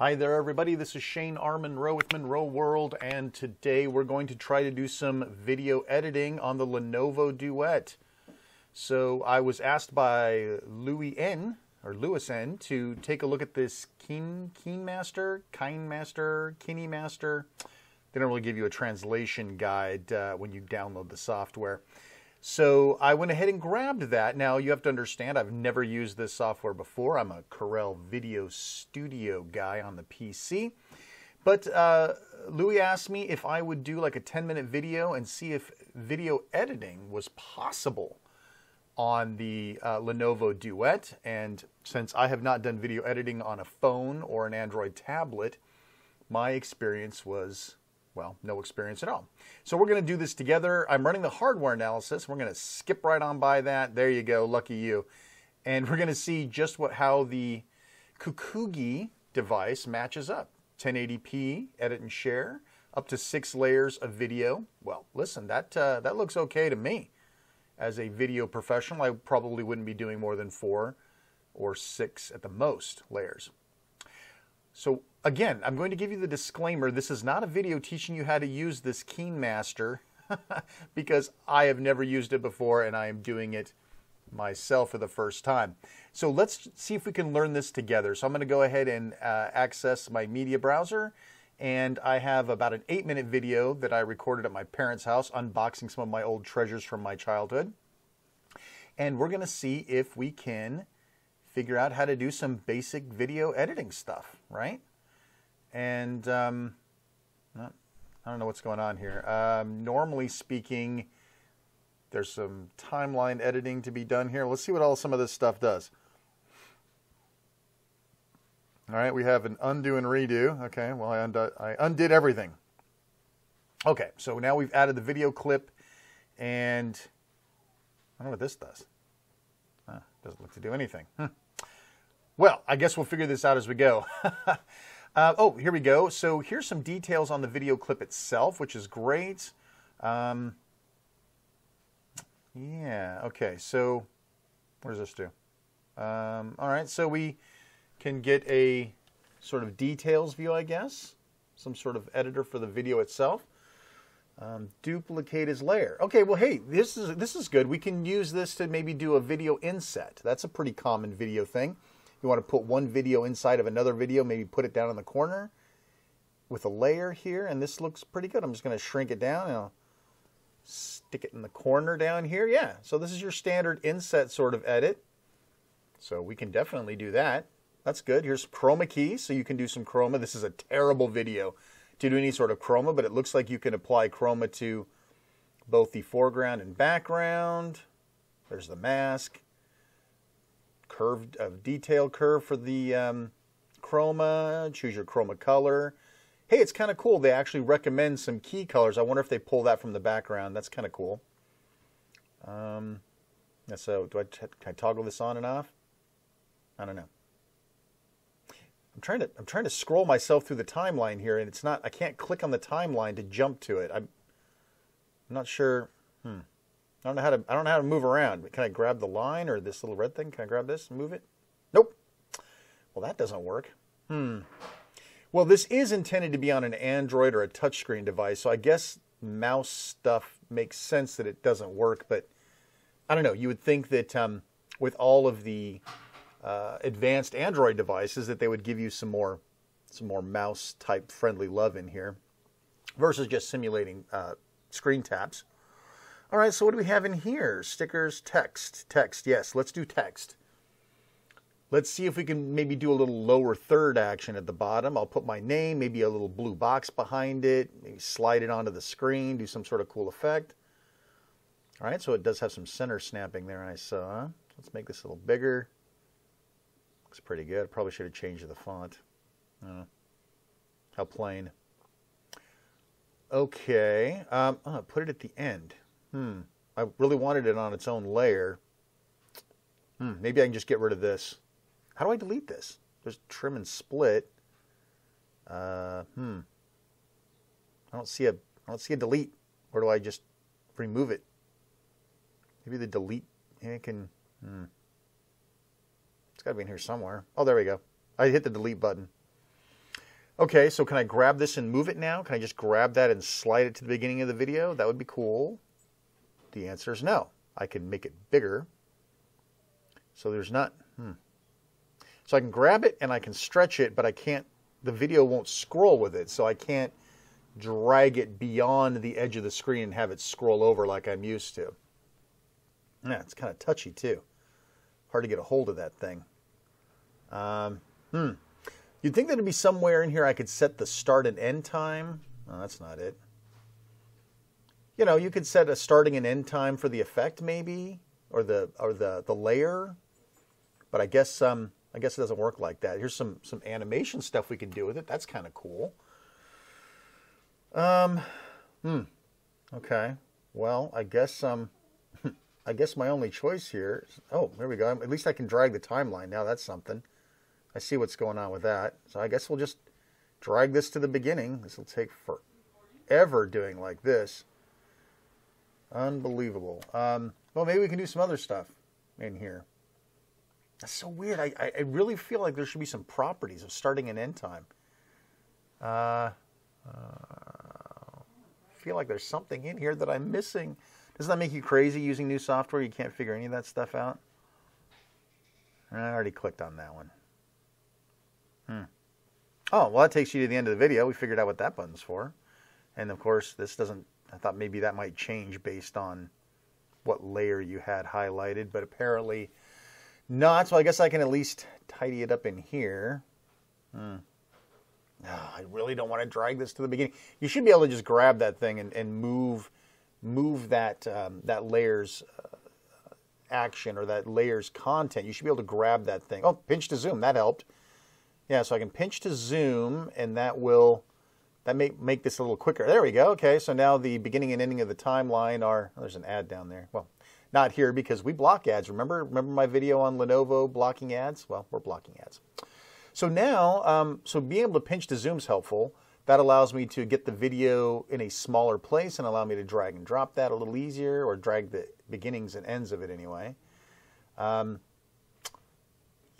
Hi there everybody, this is Shane R. Monroe with Monroe World, and today we're going to try to do some video editing on the Lenovo Duet. So I was asked by Louis N to take a look at this KineMaster. They don't really give you a translation guide when you download the software. So I went ahead and grabbed that. Now you have to understand, I've never used this software before. I'm a Corel Video Studio guy on the PC. But Louis asked me if I would do like a 10-minute video and see if video editing was possible on the Lenovo Duet. And since I have not done video editing on a phone or an Android tablet, my experience was, well, no experience at all. So we're going to do this together. I'm running the hardware analysis. We're going to skip right on by that. There you go. Lucky you. And we're going to see just how the KineMaster device matches up. 1080p, edit and share, up to 6 layers of video. Well, listen, that looks okay to me. As a video professional, I probably wouldn't be doing more than 4 or 6 at the most layers. So again, I'm going to give you the disclaimer. This is not a video teaching you how to use this KineMaster because I have never used it before and I am doing it myself for the first time. So let's see if we can learn this together. So I'm going to go ahead and access my media browser, and I have about an 8-minute video that I recorded at my parents' house unboxing some of my old treasures from my childhood. And we're going to see if we can figure out how to do some basic video editing stuff, right? And I don't know what's going on here. Normally speaking, there's some timeline editing to be done here. Let's see what some of this stuff does. All right, we have an undo and redo. Okay, well, I undid everything. Okay, so now we've added the video clip, and I don't know what this does. Doesn't look to do anything. Well, I guess we'll figure this out as we go. Oh, here we go. So here's some details on the video clip itself, which is great. Yeah, okay, so what does this do? All right, so we can get a sort of details view, I guess. Some sort of editor for the video itself. Duplicate his layer. Okay, well, hey, this is good. We can use this to maybe do a video inset. That's a pretty common video thing. You want to put one video inside of another video, maybe put it down in the corner with a layer here, and this looks pretty good. I'm just going to shrink it down and I'll stick it in the corner down here. Yeah, so this is your standard inset sort of edit. So we can definitely do that. That's good. Here's ChromaKey, so you can do some chroma. This is a terrible video to do any sort of chroma, but it looks like you can apply chroma to both the foreground and background. There's the mask, curved detail curve for the chroma. Choose your chroma color. Hey, it's kind of cool. They actually recommend some key colors. I wonder if they pull that from the background. That's kind of cool. So can I toggle this on and off? I don't know. I'm trying to scroll myself through the timeline here, and it's not, I can't click on the timeline to jump to it. I'm not sure. I don't know how to move around. Can I grab the line or this little red thing? Can I grab this and move it? Nope. Well, that doesn't work. Well, this is intended to be on an Android or a touchscreen device, so I guess mouse stuff makes sense that it doesn't work, but I don't know. You would think that with all of the advanced Android devices that they would give you some more mouse type friendly love in here versus just simulating screen taps. All right, so what do we have in here? Stickers, text. Yes, let's do text. Let's see if we can maybe do a little lower third action at the bottom. I'll put my name, maybe a little blue box behind it, maybe slide it onto the screen, do some sort of cool effect. All right, so it does have some center snapping there, I saw. Let's make this a little bigger. Looks pretty good. Probably should have changed the font. How plain. Okay. Oh, put it at the end. I really wanted it on its own layer. Maybe I can just get rid of this. How do I delete this? There's trim and split. I don't see a delete. Or do I just remove it? Maybe the delete can. It's got to be in here somewhere. Oh, there we go. I hit the delete button. Okay, so can I grab this and move it now? Can I just grab that and slide it to the beginning of the video? That would be cool. The answer is no. I can make it bigger. So there's not, So I can grab it and I can stretch it, but I can't, the video won't scroll with it. So I can't drag it beyond the edge of the screen and have it scroll over like I'm used to. Yeah, it's kind of touchy too. Hard to get a hold of that thing. You'd think there'd be somewhere in here I could set the start and end time. Oh, that's not it. You know, you could set a starting and end time for the effect maybe, or the layer. But I guess it doesn't work like that. Here's some animation stuff we can do with it. That's kind of cool. Okay. Well, I guess my only choice here is, oh, there we go. At least I can drag the timeline. Now that's something. I see what's going on with that. So I guess we'll just drag this to the beginning. This will take forever doing like this. Unbelievable. Well, maybe we can do some other stuff in here. That's so weird. I really feel like there should be some properties of starting and end time. I feel like there's something in here that I'm missing. Doesn't that make you crazy using new software? You can't figure any of that stuff out? I already clicked on that one. Oh, well, that takes you to the end of the video. We figured out what that button's for. And, of course, this doesn't... I thought maybe that might change based on what layer you had highlighted, but apparently not. So I guess I can at least tidy it up in here. Oh, I really don't want to drag this to the beginning. You should be able to just grab that thing and move that, that layer's action or that layer's content. You should be able to grab that thing. Oh, pinch to zoom. That helped. Yeah, so I can pinch to zoom, and that will... That may make this a little quicker. There we go. Okay, so now the beginning and ending of the timeline are... Oh, there's an ad down there. Well, not here because we block ads. Remember my video on Lenovo blocking ads? Well, we're blocking ads. So now, so being able to pinch to zoom is helpful. That allows me to get the video in a smaller place and allow me to drag and drop that a little easier, or drag the beginnings and ends of it anyway.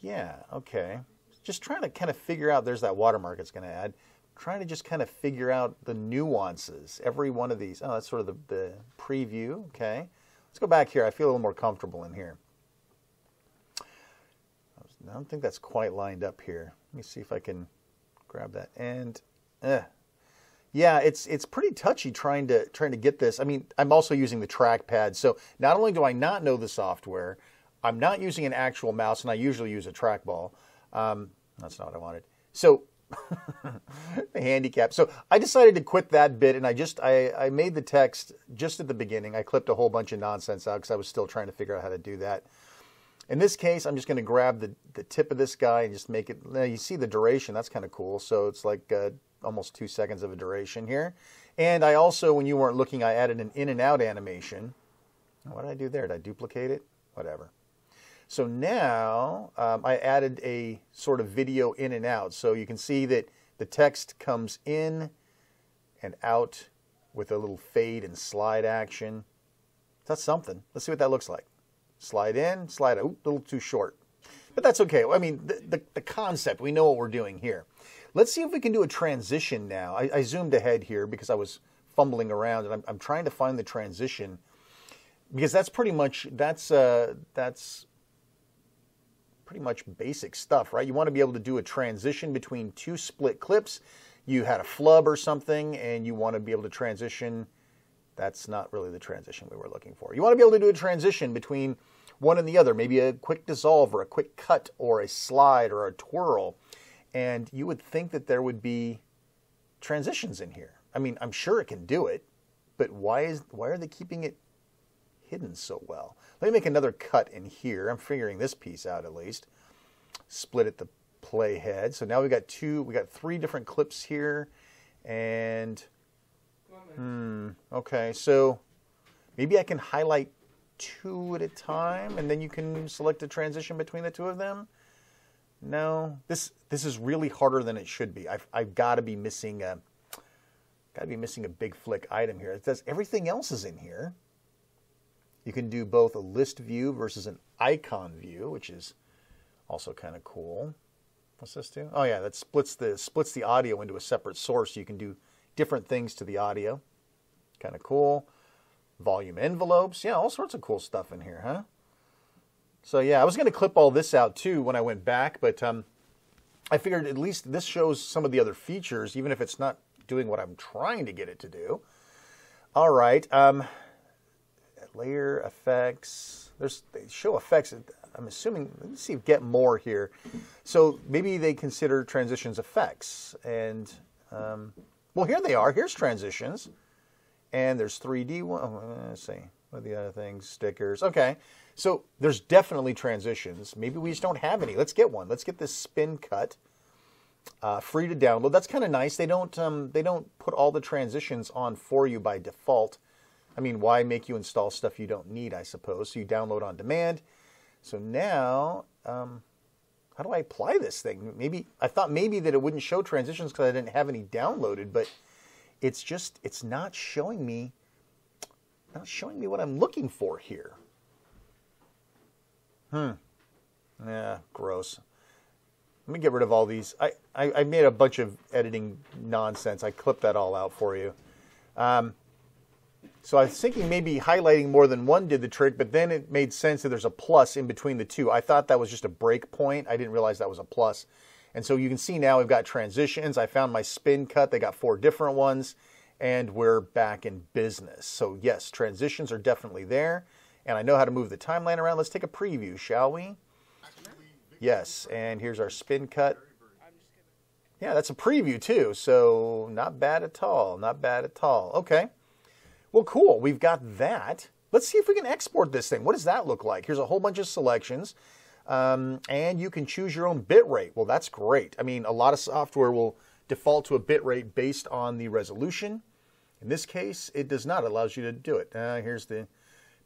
Yeah, okay. Just trying to kind of figure out... There's that watermark it's going to add. Trying to just kind of figure out the nuances, every one of these. Oh, that's sort of the preview. Okay, let's go back here. I feel a little more comfortable in here. I don't think that's quite lined up here. Let me see if I can grab that. And yeah, it's pretty touchy trying to get this. I mean, I'm also using the trackpad, so not only do I not know the software, I'm not using an actual mouse, and I usually use a trackball. That's not what I wanted. So. The handicap. So I decided to quit that bit, and I made the text just at the beginning. I clipped a whole bunch of nonsense out because I was still trying to figure out how to do that. In this case, I'm just going to grab the tip of this guy and just make it... Now you see the duration. That's kind of cool. So it's like almost 2 seconds of a duration here. And I also, when you weren't looking, I added an in and out animation. What did I do there? Did I duplicate it? Whatever. So now I added a sort of video in and out. So you can see that the text comes in and out with a little fade and slide action. That's something. Let's see what that looks like. Slide in, slide out. Oop, a little too short. But that's okay. I mean, the concept, we know what we're doing here. Let's see if we can do a transition now. I zoomed ahead here because I was fumbling around, and I'm trying to find the transition, because that's pretty much, that's pretty much basic stuff, right? You want to be able to do a transition between two split clips. You had a flub or something, and you want to be able to transition. That's not really the transition we were looking for. You want to be able to do a transition between one and the other, maybe a quick dissolve or a quick cut or a slide or a twirl. And you would think that there would be transitions in here. I mean, I'm sure it can do it, but why are they keeping it hidden so well? Let me make another cut in here. I'm figuring this piece out at least. Split at the playhead. So now we got three different clips here, and okay. So maybe I can highlight two at a time, and then you can select a transition between the two of them. No, this is really harder than it should be. I've got to be missing a big flick item here. It says everything else is in here. You can do both a list view versus an icon view, which is also kind of cool. What's this do? Oh yeah, that splits the audio into a separate source. You can do different things to the audio. Kind of cool. Volume envelopes. Yeah, all sorts of cool stuff in here, huh? So yeah, I was going to clip all this out too when I went back, but I figured at least this shows some of the other features, even if it's not doing what I'm trying to get it to do. All right, layer effects. They show effects. I'm assuming, let me see, get more here. So maybe they consider transitions effects. And, well, here they are. Here's transitions. And there's 3D one. Oh, let's see. What are the other things? Stickers. Okay. So there's definitely transitions. Maybe we just don't have any. Let's get one. Let's get this spin cut. Free to download. That's kind of nice. They don't put all the transitions on for you by default. I mean, why make you install stuff you don't need, I suppose? So you download on demand. So now, how do I apply this thing? Maybe I thought maybe that it wouldn't show transitions because I didn't have any downloaded, but it's just, it's not showing me what I'm looking for here. Yeah, gross. Let me get rid of all these. I made a bunch of editing nonsense. I clipped that all out for you. So I was thinking maybe highlighting more than one did the trick, but then it made sense that there's a plus in between the two. I thought that was just a break point. I didn't realize that was a plus. And so you can see now we've got transitions. I found my spin cut. They got 4 different ones, and we're back in business. So yes, transitions are definitely there, and I know how to move the timeline around. Let's take a preview, shall we? Yes, and here's our spin cut. Yeah, that's a preview too, so not bad at all, not bad at all. Okay. Well, cool. We've got that. Let's see if we can export this thing. What does that look like? Here's a whole bunch of selections, and you can choose your own bitrate. Well, that's great. I mean, a lot of software will default to a bitrate based on the resolution. In this case, it does not. It allows you to do it. Here's the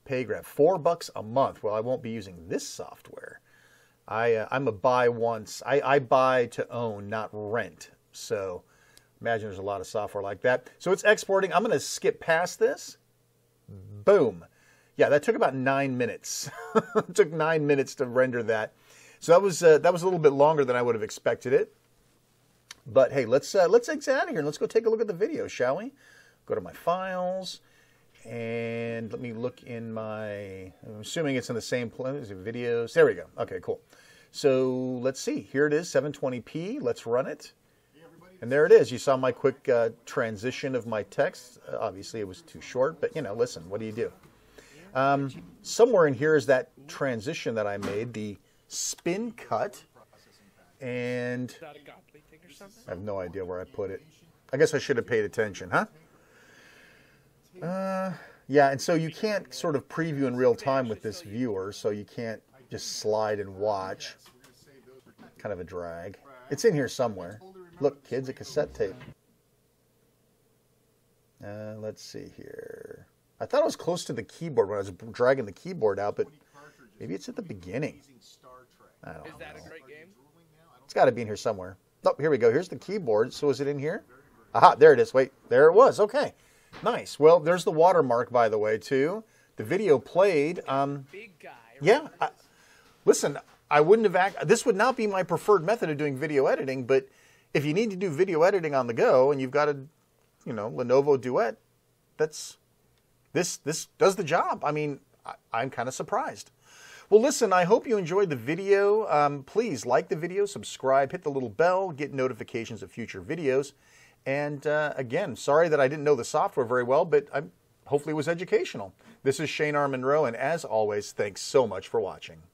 pay grab. $4 a month. Well, I won't be using this software. I'm a buy once. I buy to own, not rent. So imagine there's a lot of software like that. So it's exporting. I'm going to skip past this. Boom. Yeah, that took about 9 minutes. It took 9 minutes to render that. So that was a little bit longer than I would have expected it. But hey, let's exit out of here and let's go take a look at the video, shall we? Go to my files and let me look in my. I'm assuming it's in the same place. Videos. There we go. Okay, cool. So let's see. Here it is, 720p. Let's run it. And there it is. You saw my quick transition of my text. Obviously, it was too short, but, you know, listen, what do you do? Somewhere in here is that transition that I made, the spin cut, and I have no idea where I put it. I guess I should have paid attention, huh? Yeah, and so you can't sort of preview in real time with this viewer, so you can't just slide and watch. Kind of a drag. It's in here somewhere. Look, kids, a cassette tape. Let's see here. I thought it was close to the keyboard when I was dragging the keyboard out, but maybe it's at the beginning. I don't know. Is that a great game? It's got to be in here somewhere. Oh, here we go. Here's the keyboard. So is it in here? Aha, there it is. Wait, there it was. Okay, nice. Well, there's the watermark, by the way, too. The video played. Yeah, listen, I wouldn't have acted. This would not be my preferred method of doing video editing, but if you need to do video editing on the go and you've got a, you know, Lenovo Duet, that's, this does the job. I mean, I'm kind of surprised. Well, listen, I hope you enjoyed the video. Please like the video, subscribe, hit the little bell, get notifications of future videos. And again, sorry that I didn't know the software very well, but hopefully it was educational. This is Shane R. Monroe, and as always, thanks so much for watching.